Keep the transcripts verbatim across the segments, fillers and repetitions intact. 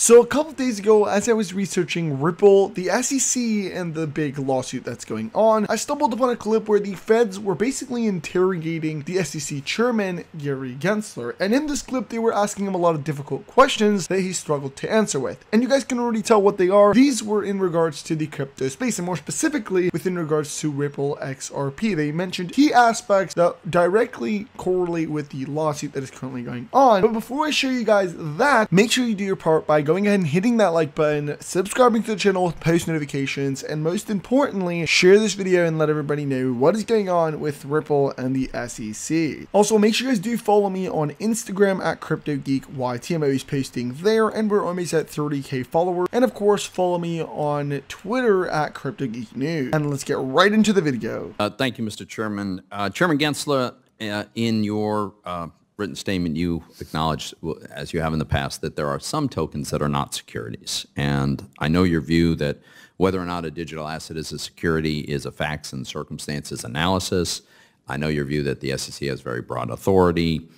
So a couple days ago, as I was researching Ripple, the S E C, and the big lawsuit that's going on, I stumbled upon a clip where the feds were basically interrogating the S E C chairman, Gary Gensler. And in this clip, they were asking him a lot of difficult questions that he struggled to answer with. And you guys can already tell what they are. These were in regards to the crypto space, and more specifically, within regards to Ripple X R P. They mentioned key aspects that directly correlate with the lawsuit that is currently going on. But before I show you guys that, make sure you do your part by going ahead and hitting that like button, subscribing to the channel, post notifications, and most importantly, share this video and let everybody know what is going on with Ripple and the S E C. Also, make sure you guys do follow me on Instagram at Crypto Geek Y T. I'm always posting there, and we're almost at thirty K followers. And of course, follow me on Twitter at Crypto Geek News. And let's get right into the video. Uh, thank you, Mister Chairman. Uh, Chairman Gensler, uh, in your uh, written statement, you acknowledged, as you have in the past, that there are some tokens that are not securities. And I know your view that whether or not a digital asset is a security is a facts and circumstances analysis. I know your view that the S E C has very broad authority.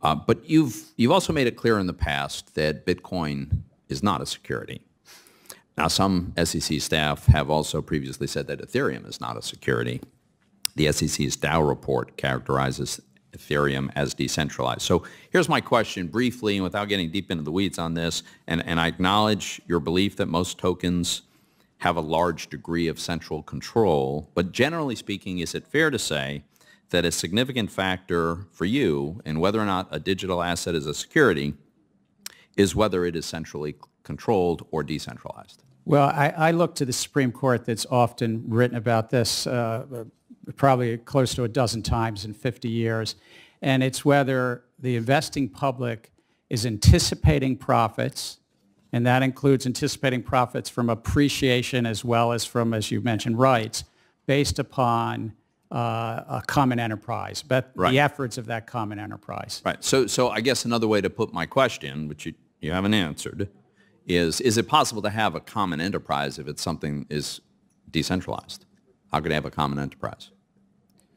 Uh, but you've, you've also made it clear in the past that Bitcoin is not a security. Now, some S E C staff have also previously said that Ethereum is not a security. The S E C's Dow report characterizes Ethereum as decentralized. So here's my question briefly, and without getting deep into the weeds on this, and, and I acknowledge your belief that most tokens have a large degree of central control, but generally speaking, is it fair to say that a significant factor for you in whether or not a digital asset is a security is whether it is centrally controlled or decentralized? Well, I, I look to the Supreme Court that's often written about this, uh, probably close to a dozen times in fifty years, and it's whether the investing public is anticipating profits, and that includes anticipating profits from appreciation as well as from, as you mentioned, rights, based upon uh, a common enterprise, but right. the efforts of that common enterprise. Right. So, so I guess another way to put my question, which you, you haven't answered, is, is it possible to have a common enterprise if it's something is decentralized? How could I have a common enterprise?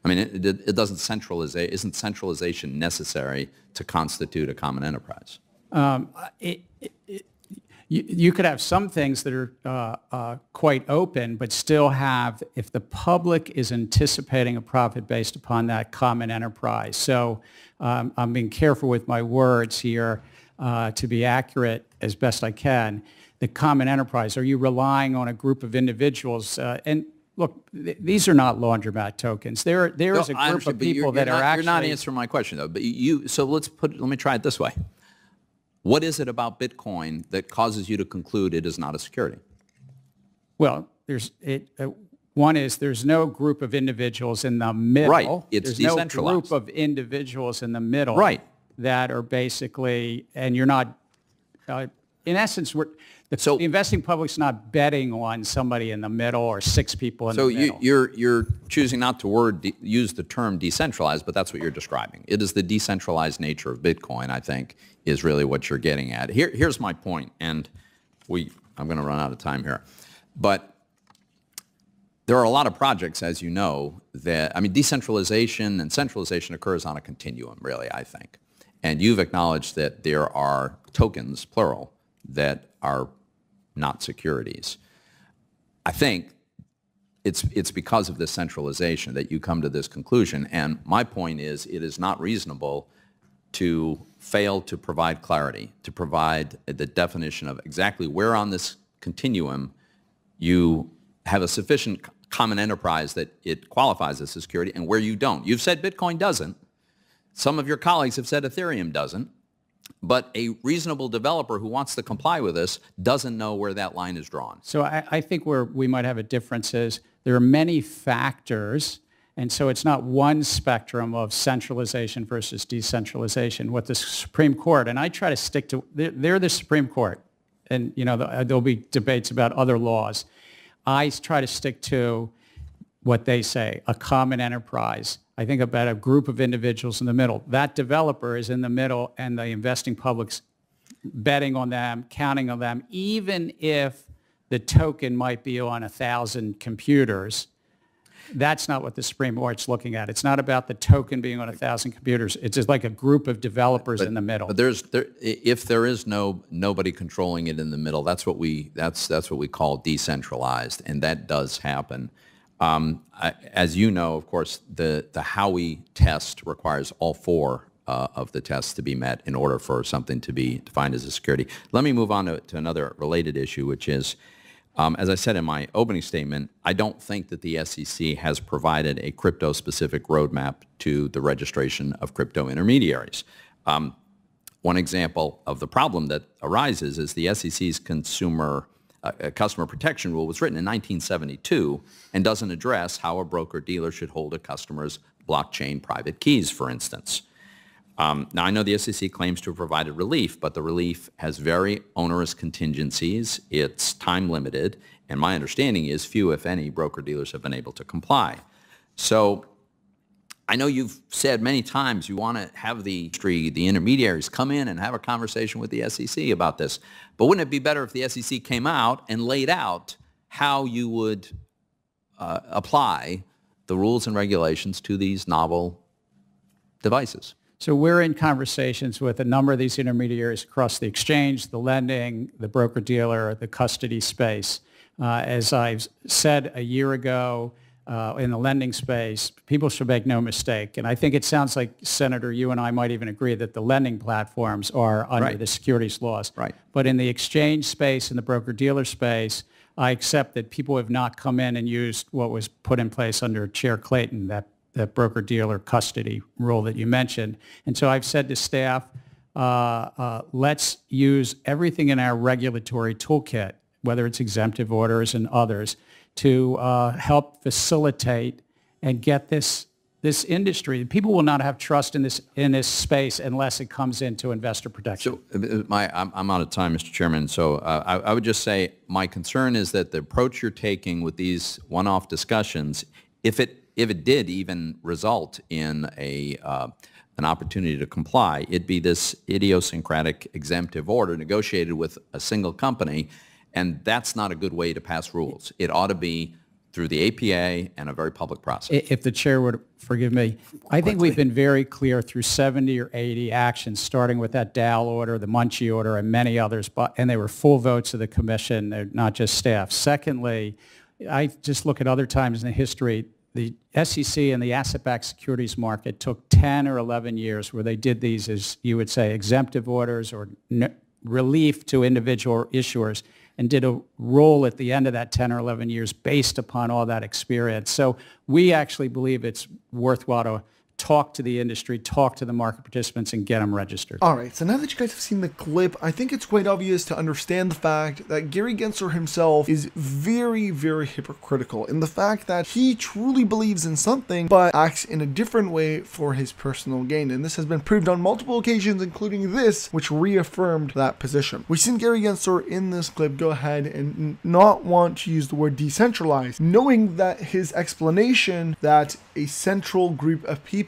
I mean, it, it, it doesn't centralize, isn't centralization necessary to constitute a common enterprise? Um, it, it, it, you, you could have some things that are uh, uh, quite open, but still have, if the public is anticipating a profit based upon that common enterprise. So um, I'm being careful with my words here uh, to be accurate as best I can. The common enterprise, are you relying on a group of individuals? Uh, and Look, th these are not laundromat tokens. There, there no, is a group of people you're, you're that not, are actually. You're not answering my question, though. But you, so let's put. Let me try it this way. What is it about Bitcoin that causes you to conclude it is not a security? Well, there's it. Uh, one is there's no group of individuals in the middle. Right. It's there's decentralized. No group of individuals in the middle. Right. That are basically, and you're not. Uh, in essence, we're. The, so, the investing public's not betting on somebody in the middle or six people in so the middle. So you, you're, you're choosing not to word de, use the term decentralized, but that's what you're describing. It is the decentralized nature of Bitcoin, I think, is really what you're getting at. Here, here's my point, and we, I'm going to run out of time here. But there are a lot of projects, as you know, that, I mean, decentralization and centralization occurs on a continuum, really, I think. And you've acknowledged that there are tokens, plural, that are not securities. I think it's, it's because of this centralization that you come to this conclusion. And my point is, it is not reasonable to fail to provide clarity, to provide the definition of exactly where on this continuum you have a sufficient common enterprise that it qualifies as a security and where you don't. You've said Bitcoin doesn't. Some of your colleagues have said Ethereum doesn't. But a reasonable developer who wants to comply with this doesn't know where that line is drawn. So I, I think where we might have a difference is there are many factors, and so it's not one spectrum of centralization versus decentralization. What the Supreme Court, and I try to stick to, they're, they're the Supreme Court, and you know there'll be debates about other laws. I try to stick to what they say, a common enterprise. I think about a group of individuals in the middle. That developer is in the middle, and the investing public's betting on them, counting on them, even if the token might be on a thousand computers. That's not what the Supreme Court's looking at. It's not about the token being on a thousand computers. It's just like a group of developers but, in the middle. But there's there, if there is no nobody controlling it in the middle, that's what we that's that's what we call decentralized, and that does happen. Um, I, as you know, of course, the the Howey test requires all four uh, of the tests to be met in order for something to be defined as a security. Let me move on to, to another related issue, which is, um, as I said in my opening statement, I don't think that the S E C has provided a crypto-specific roadmap to the registration of crypto intermediaries. Um, one example of the problem that arises is the S E C's consumer A customer protection rule was written in nineteen seventy-two and doesn't address how a broker-dealer should hold a customer's blockchain private keys, for instance. Um, now, I know the S E C claims to have provided relief, but the relief has very onerous contingencies. It's time-limited, and my understanding is few, if any, broker-dealers have been able to comply. So I know you've said many times you want to have the industry, the intermediaries come in and have a conversation with the S E C about this. But wouldn't it be better if the S E C came out and laid out how you would uh, apply the rules and regulations to these novel devices? So we're in conversations with a number of these intermediaries across the exchange, the lending, the broker-dealer, the custody space. Uh, as I've said a year ago, Uh, in the lending space, people should make no mistake. And I think it sounds like, Senator, you and I might even agree that the lending platforms are under right. the securities laws. Right. But in the exchange space, in the broker-dealer space, I accept that people have not come in and used what was put in place under Chair Clayton, that, that broker-dealer custody rule that you mentioned. And so I've said to staff, uh, uh, let's use everything in our regulatory toolkit, whether it's exemptive orders and others, to uh, help facilitate and get this this industry. People will not have trust in this in this space unless it comes into investor protection. So, my I'm, I'm out of time, Mister Chairman. So, uh, I, I would just say my concern is that the approach you're taking with these one-off discussions, if it if it did even result in a uh, an opportunity to comply, it'd be this idiosyncratic exemptive order negotiated with a single company. And that's not a good way to pass rules. It ought to be through the A P A and a very public process. If the chair would forgive me, I think we've been very clear through seventy or eighty actions, starting with that Dow order, the Munchie order, and many others, but, and they were full votes of the commission, not just staff. Secondly, I just look at other times in the history, the S E C and the asset-backed securities market took ten or eleven years where they did these, as you would say, exemptive orders or n- relief to individual issuers, and did a roll at the end of that ten or eleven years based upon all that experience. So we actually believe it's worthwhile to talk to the industry, talk to the market participants, and get them registered. All right, so now that you guys have seen the clip, I think it's quite obvious to understand the fact that Gary Gensler himself is very, very hypocritical in the fact that he truly believes in something but acts in a different way for his personal gain. And this has been proved on multiple occasions, including this, which reaffirmed that position. We've seen Gary Gensler in this clip go ahead and not want to use the word decentralized, knowing that his explanation that a central group of people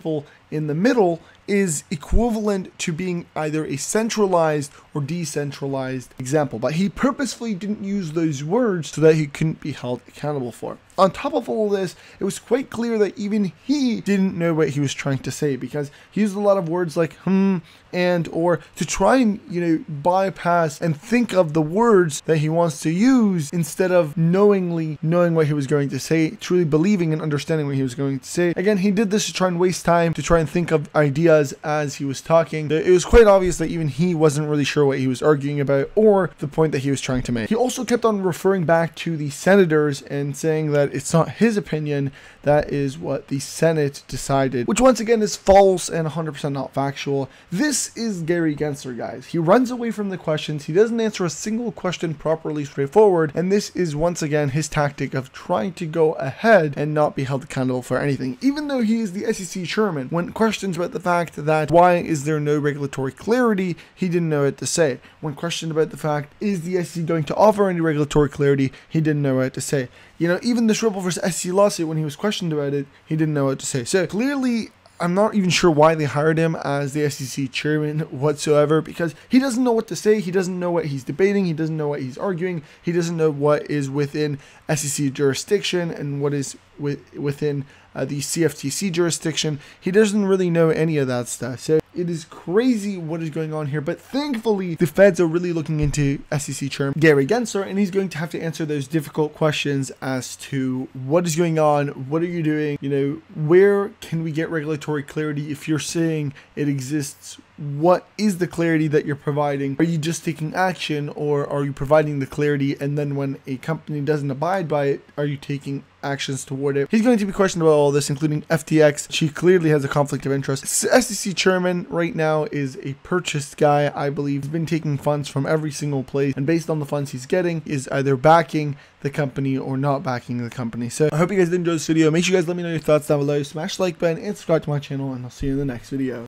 in the middle is equivalent to being either a centralized or decentralized example, but he purposefully didn't use those words so that he couldn't be held accountable for it. On top of all this, it was quite clear that even he didn't know what he was trying to say, because he used a lot of words like hmm and or to try and, you know, bypass and think of the words that he wants to use instead of knowingly knowing what he was going to say, truly believing and understanding what he was going to say. Again, he did this to try and waste time, to try and think of ideas as he was talking. It was quite obvious that even he wasn't really sure what he was arguing about or the point that he was trying to make. He also kept on referring back to the senators and saying that it's not his opinion, that is what the Senate decided, which once again is false and one hundred percent not factual. This is Gary Gensler, guys. He runs away from the questions, he doesn't answer a single question properly straightforward, and this is once again his tactic of trying to go ahead and not be held accountable for anything, even though he is the S E C chairman. When questions about the fact that why is there no regulatory clarity, he didn't know what to say. When questioned about the fact, is the S E C going to offer any regulatory clarity, he didn't know what to say. You know, even this Ripple versus S E C lawsuit, when he was questioned about it, he didn't know what to say. So clearly, I'm not even sure why they hired him as the S E C chairman whatsoever, because he doesn't know what to say, he doesn't know what he's debating, he doesn't know what he's arguing, he doesn't know what is within S E C jurisdiction and what is with, within uh, the C F T C jurisdiction. He doesn't really know any of that stuff. So it is crazy what is going on here, but thankfully the feds are really looking into S E C chairman Gary Gensler, and he's going to have to answer those difficult questions as to what is going on, what are you doing, you know, where can we get regulatory clarity if you're saying it exists? What is the clarity that you're providing? Are you just taking action, or are you providing the clarity, and then when a company doesn't abide by it, are you taking actions toward it? He's going to be questioned about all this, including F T X. She clearly has a conflict of interest. S E C chairman right now is a purchased guy, I believe. He's been taking funds from every single place, and based on the funds he's getting, is either backing the company or not backing the company. So I hope you guys did enjoy this video. Make sure you guys let me know your thoughts down below. Smash the like button and subscribe to my channel, and I'll see you in the next video.